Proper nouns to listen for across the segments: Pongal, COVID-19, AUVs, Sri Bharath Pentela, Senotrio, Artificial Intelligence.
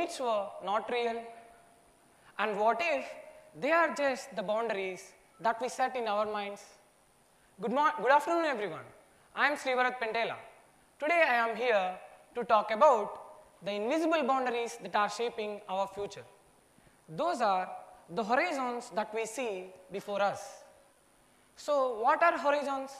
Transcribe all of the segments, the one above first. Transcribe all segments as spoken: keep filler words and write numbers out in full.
which were not real? And what if they are just the boundaries that we set in our minds? Good, good afternoon, everyone. I am Sri Bharath Pentela. Today I am here to talk about the invisible boundaries that are shaping our future. Those are the horizons that we see before us. So what are horizons?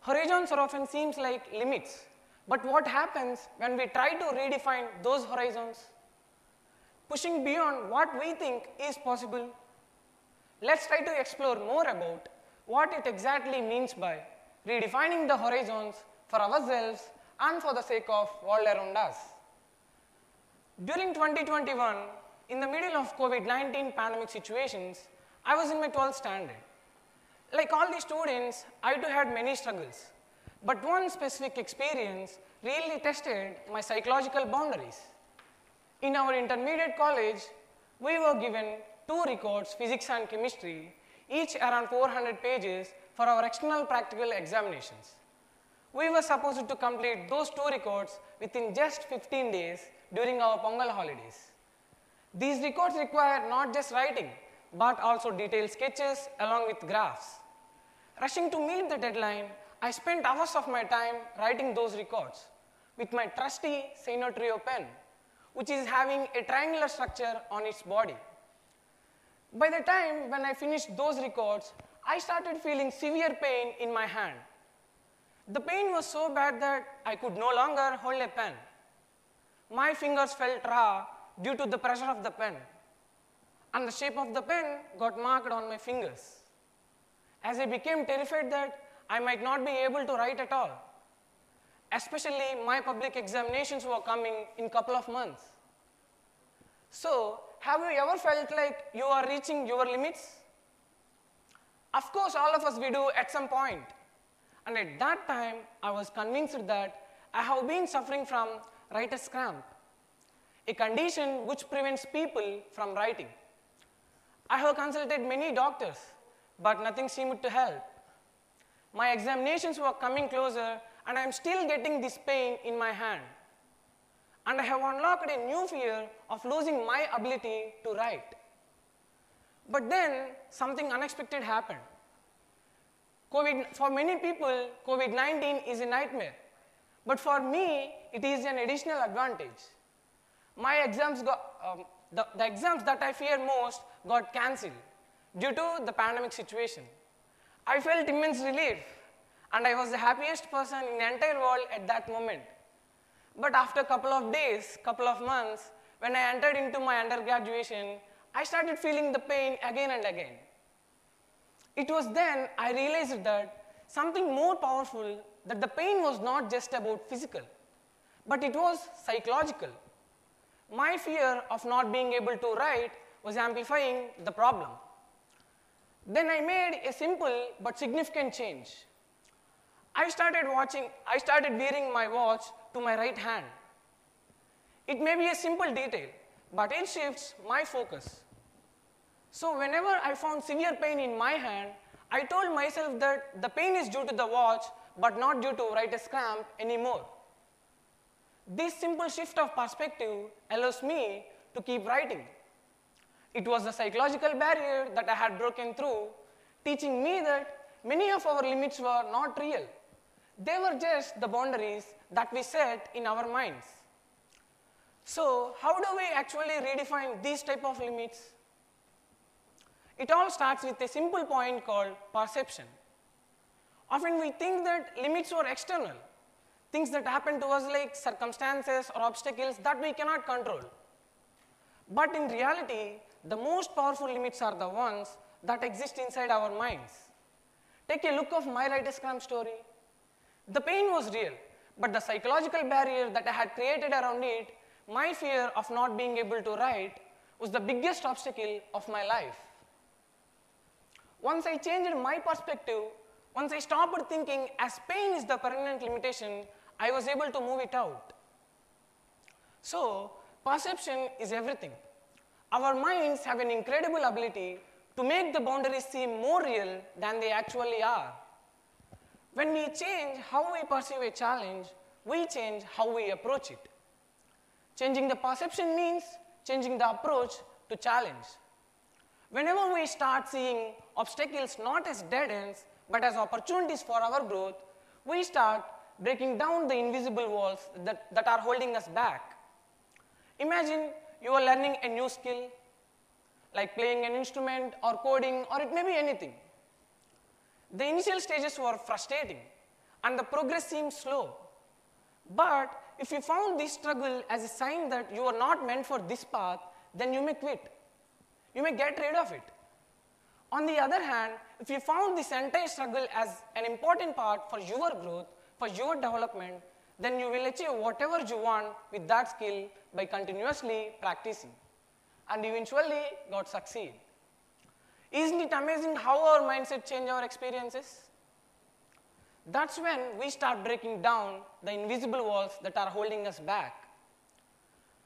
Horizons are often seems like limits, but what happens when we try to redefine those horizons? Pushing beyond what we think is possible. Let's try to explore more about what it exactly means by redefining the horizons for ourselves and for the sake of world around us. During twenty twenty-one, in the middle of COVID nineteen pandemic situations, I was in my twelfth standard. Like all the students, I too had many struggles, but one specific experience really tested my psychological boundaries. In our intermediate college, we were given two records, physics and chemistry, each around four hundred pages for our external practical examinations. We were supposed to complete those two records within just fifteen days during our Pongal holidays. These records require not just writing, but also detailed sketches along with graphs. Rushing to meet the deadline, I spent hours of my time writing those records with my trusty Senotrio pen, which is having a triangular structure on its body. By the time when I finished those records, I started feeling severe pain in my hand. The pain was so bad that I could no longer hold a pen. My fingers felt raw due to the pressure of the pen, and the shape of the pen got marked on my fingers. As I became terrified that I might not be able to write at all, especially my public examinations were coming in a couple of months. So, have you ever felt like you are reaching your limits? Of course, all of us we do at some point. And at that time, I was convinced that I have been suffering from writer's cramp, a condition which prevents people from writing. I have consulted many doctors, but nothing seemed to help. My examinations were coming closer, and I am still getting this pain in my hand. And I have unlocked a new fear of losing my ability to write. But then, something unexpected happened. COVID, for many people, COVID nineteen is a nightmare. But for me, it is an additional advantage. My exams got, um, the, the exams that I feared most got cancelled due to the pandemic situation. I felt immense relief, and I was the happiest person in the entire world at that moment. But after a couple of days, couple of months, when I entered into my undergraduation, I started feeling the pain again and again. It was then I realized that something more powerful, that the pain was not just about physical, but it was psychological. My fear of not being able to write was amplifying the problem. Then I made a simple but significant change. I started watching, I started wearing my watch to my right hand. It may be a simple detail, but it shifts my focus. So whenever I found severe pain in my hand, I told myself that the pain is due to the watch, but not due to writer's cramp anymore. This simple shift of perspective allows me to keep writing. It was the psychological barrier that I had broken through, teaching me that many of our limits were not real. They were just the boundaries that we set in our minds. So how do we actually redefine these type of limits? It all starts with a simple point called perception. Often we think that limits were external, things that happen to us like circumstances or obstacles that we cannot control. But in reality, the most powerful limits are the ones that exist inside our minds. Take a look of my writer's cramp story. The pain was real, but the psychological barrier that I had created around it, my fear of not being able to write, was the biggest obstacle of my life. Once I changed my perspective, once I stopped thinking as pain is the permanent limitation, I was able to move it out. So, perception is everything. Our minds have an incredible ability to make the boundaries seem more real than they actually are. When we change how we perceive a challenge, we change how we approach it. Changing the perception means changing the approach to challenge. Whenever we start seeing obstacles not as dead ends, but as opportunities for our growth, we start breaking down the invisible walls that, that are holding us back. Imagine you are learning a new skill, like playing an instrument or coding, or it may be anything. The initial stages were frustrating, and the progress seemed slow. But if you found this struggle as a sign that you are not meant for this path, then you may quit. You may get rid of it. On the other hand, if you found this entire struggle as an important part for your growth, for your development, then you will achieve whatever you want with that skill by continuously practicing, and eventually God succeed. Isn't it amazing how our mindset changes our experiences? That's when we start breaking down the invisible walls that are holding us back.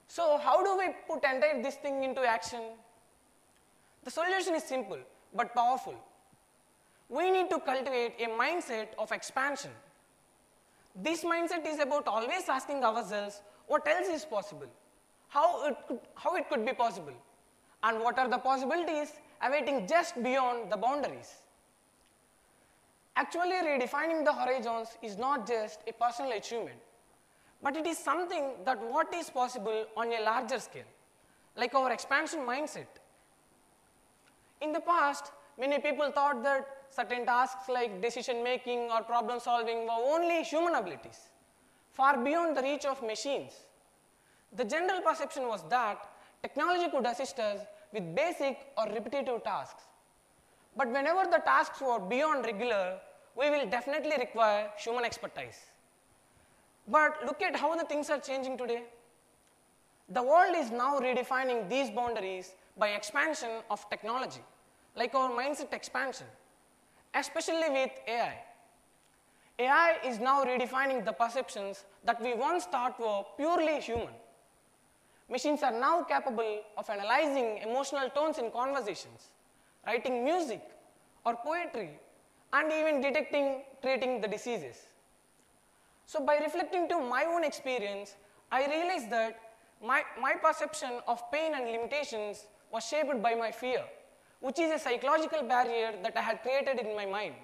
So how do we put entire this thing into action? The solution is simple but powerful. We need to cultivate a mindset of expansion. This mindset is about always asking ourselves, what else is possible? How it could, how it could be possible? And what are the possibilities awaiting just beyond the boundaries? Actually, redefining the horizons is not just a personal achievement, but it is something that what is possible on a larger scale, like our expansion mindset. In the past, many people thought that certain tasks like decision-making or problem-solving were only human abilities, far beyond the reach of machines. The general perception was that technology could assist us with basic or repetitive tasks. But whenever the tasks were beyond regular, we will definitely require human expertise. But look at how the things are changing today. The world is now redefining these boundaries by expansion of technology, like our mindset expansion, especially with A I. A I is now redefining the perceptions that we once thought were purely human. Machines are now capable of analyzing emotional tones in conversations, writing music or poetry, and even detecting, treating the diseases. So by reflecting to my own experience, I realized that my, my perception of pain and limitations was shaped by my fear, which is a psychological barrier that I had created in my mind.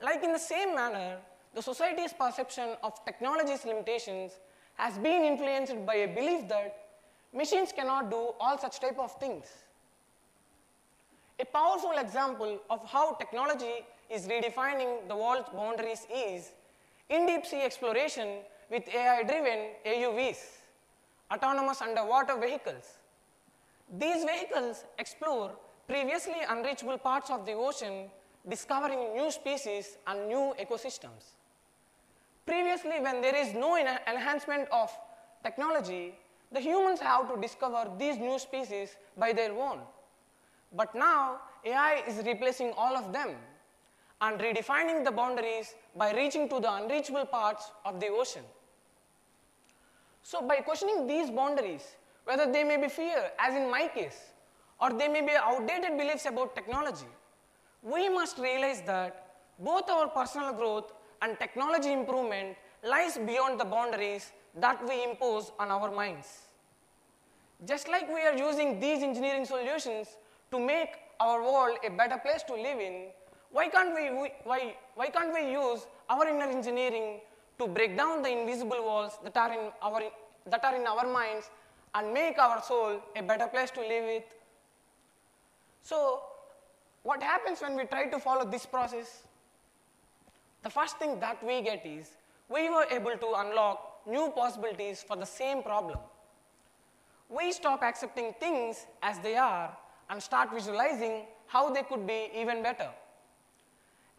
Like in the same manner, the society's perception of technology's limitations has been influenced by a belief that machines cannot do all such type of things. A powerful example of how technology is redefining the world's boundaries is in-deep sea exploration with A I-driven A U Vs, autonomous underwater vehicles. These vehicles explore previously unreachable parts of the ocean, discovering new species and new ecosystems. Previously, when there is no enhancement of technology, the humans have to discover these new species by their own. But now, A I is replacing all of them and redefining the boundaries by reaching to the unreachable parts of the ocean. So by questioning these boundaries, whether they may be fear, as in my case, or they may be outdated beliefs about technology, we must realize that both our personal growth and technology improvement lies beyond the boundaries that we impose on our minds. Just like we are using these engineering solutions to make our world a better place to live in, why can't we, why, why can't we use our inner engineering to break down the invisible walls that are in our, that are in our minds and make our soul a better place to live with? So, what happens when we try to follow this process? The first thing that we get is, we were able to unlock new possibilities for the same problem. We stop accepting things as they are and start visualizing how they could be even better.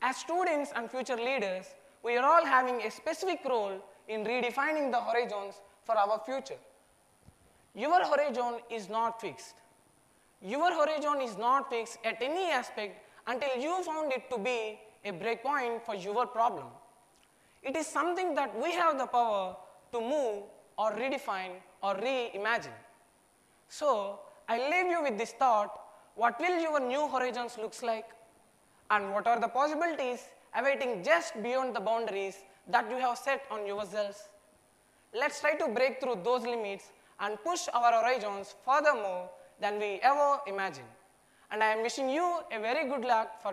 As students and future leaders, we are all having a specific role in redefining the horizons for our future. Your horizon is not fixed. Your horizon is not fixed at any aspect until you found it to be a breakpoint for your problem. It is something that we have the power to move or redefine or reimagine. So I leave you with this thought: what will your new horizons look like? And what are the possibilities awaiting just beyond the boundaries that you have set on yourselves? Let's try to break through those limits and push our horizons further more than we ever imagined. And I am wishing you a very good luck for